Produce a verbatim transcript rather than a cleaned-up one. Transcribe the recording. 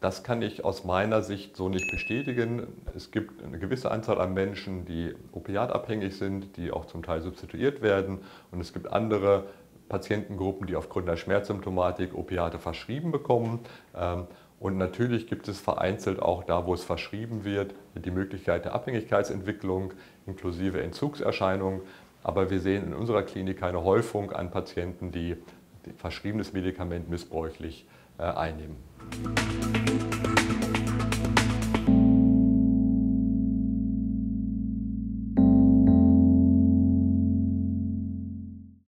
Das kann ich aus meiner Sicht so nicht bestätigen. Es gibt eine gewisse Anzahl an Menschen, die opiatabhängig sind, die auch zum Teil substituiert werden. Und es gibt andere Patientengruppen, die aufgrund der Schmerzsymptomatik Opiate verschrieben bekommen. Und natürlich gibt es vereinzelt auch da, wo es verschrieben wird, die Möglichkeit der Abhängigkeitsentwicklung inklusive Entzugserscheinungen. Aber wir sehen in unserer Klinik keine Häufung an Patienten, die verschriebenes Medikament missbräuchlich einnehmen.